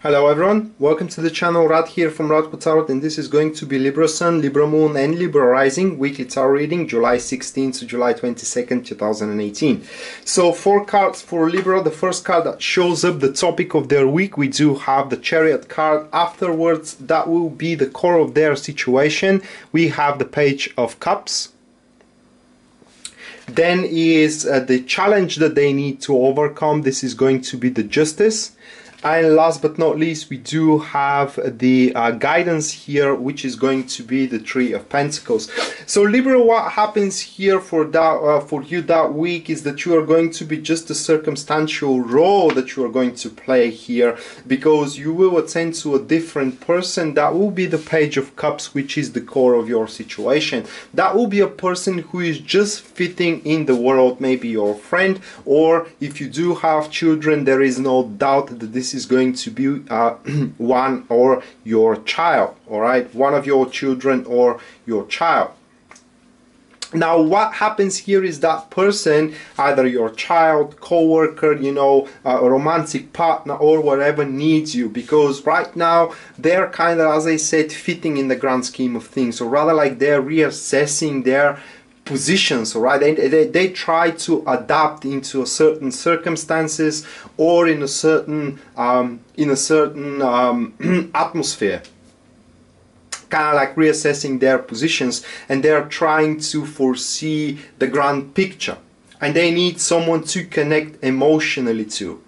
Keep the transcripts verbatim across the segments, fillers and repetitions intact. Hello everyone, welcome to the channel. Rad here from Radko Tarot, and this is going to be Libra Sun, Libra Moon and Libra Rising weekly tarot reading July sixteenth to July twenty-second two thousand eighteen. So four cards for Libra. The first card that shows up the topic of their week, we do have the Chariot card. Afterwards, that will be the core of their situation. We have the Page of Cups. Then is uh, the challenge that they need to overcome. This is going to be the Justice. And last but not least, we do have the uh, guidance here, which is going to be the Three of Pentacles. So Libra, what happens here for that uh, for you that week is that you are going to be just a circumstantial role that you are going to play here, because you will attend to a different person. That will be the Page of Cups, which is the core of your situation. That will be a person who is just fitting in the world, maybe your friend, or if you do have children, there is no doubt that this This is going to be uh, one or your child, all right? One of your children or your child. Now, what happens here is that person, either your child, co-worker, you know, uh, a romantic partner or whatever, needs you, because right now they're kind of, as I said, fitting in the grand scheme of things, or rather like they're reassessing their positions, all right? They, they, they try to adapt into a certain circumstances or in a certain um, in a certain um, atmosphere, kind of like reassessing their positions, and they are trying to foresee the grand picture, and they need someone to connect emotionally to.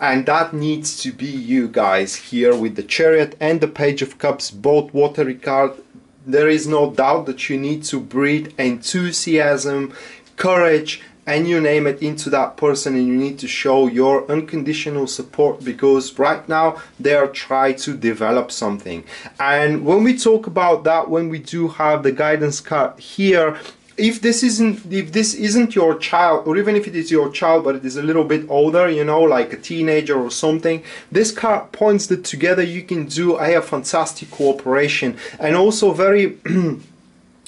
And that needs to be you guys here with the Chariot and the Page of Cups, both watery cards. There is no doubt that you need to breathe enthusiasm, courage, and you name it, into that person, and you need to show your unconditional support, because right now they are trying to develop something. And when we talk about that, when we do have the guidance card here, if this isn't if this isn't your child, or even if it is your child but it is a little bit older, you know, like a teenager or something, this card points that together you can do a fantastic cooperation, and also very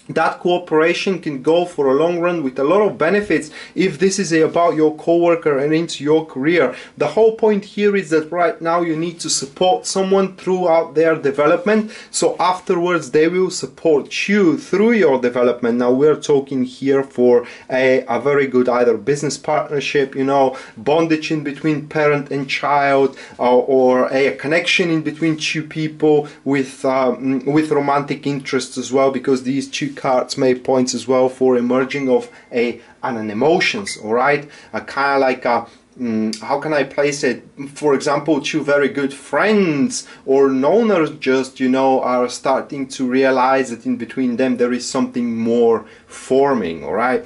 that cooperation can go for a long run with a lot of benefits if this is about your co-worker and into your career. The whole point here is that right now you need to support someone throughout their development, so afterwards they will support you through your development. Now we're talking here for a, a very good either business partnership, you know, bondage in between parent and child, uh, or a, a connection in between two people with, um, with romantic interests as well, because these two cards may point as well for emerging of a and an emotions, all right? A kind of like a um, how can I place it? For example, two very good friends or knowners, just, you know, are starting to realize that in between them there is something more forming, all right?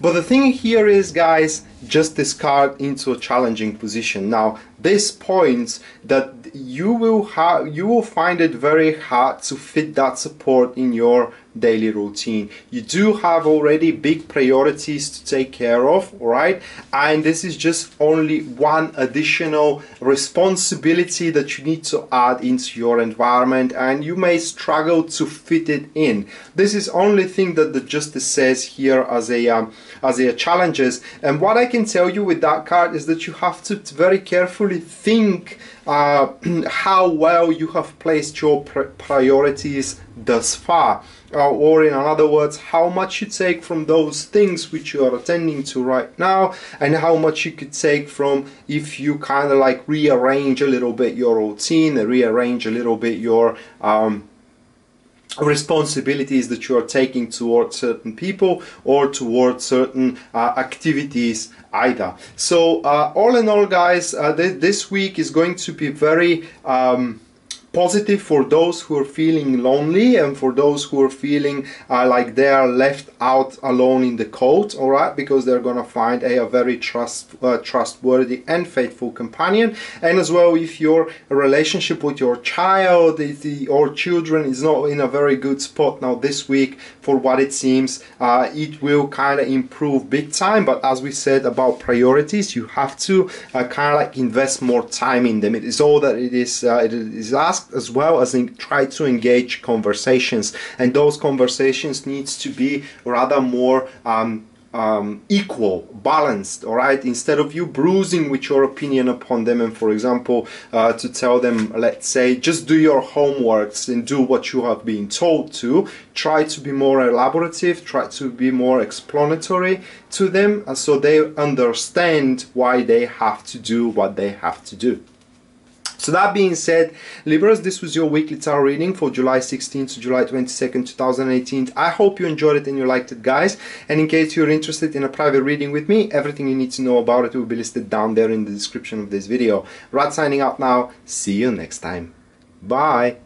But the thing here is, guys, just discard into a challenging position. Now this points that you will have you will find it very hard to fit that support in your daily routine. You do have already big priorities to take care of, all right? And this is just only one additional responsibility that you need to add into your environment, and you may struggle to fit it in. This is only thing that the Justice says here as a um, as a challenges. And what I can tell you with that card is that you have to very carefully think uh, how well you have placed your pr priorities thus far. Uh, or in other words, how much you take from those things which you are attending to right now, and how much you could take from if you kind of like rearrange a little bit your routine, rearrange a little bit your um, responsibilities that you are taking towards certain people or towards certain uh, activities either. So uh, all in all, guys, uh, th this week is going to be very um, positive for those who are feeling lonely, and for those who are feeling uh, like they are left out alone in the cold, all right? Because they're gonna find a, a very trust, uh, trustworthy and faithful companion. And as well, if your relationship with your child or children is not in a very good spot now this week, for what it seems, uh, it will kind of improve big time. But as we said about priorities, you have to uh, kind of like invest more time in them. It is all that it is, uh, it is asked, as well as in, try to engage conversations, and those conversations needs to be rather more um, um, equal, balanced, all right? Instead of you bruising with your opinion upon them and, for example, uh, to tell them, let's say, just do your homeworks and do what you have been told to, try to be more elaborative, try to be more explanatory to them so they understand why they have to do what they have to do. So that being said, Libras, this was your weekly tarot reading for July sixteenth to July twenty-second, two thousand eighteen. I hope you enjoyed it and you liked it, guys. And in case you're interested in a private reading with me, everything you need to know about it will be listed down there in the description of this video. Rad signing out now. See you next time. Bye.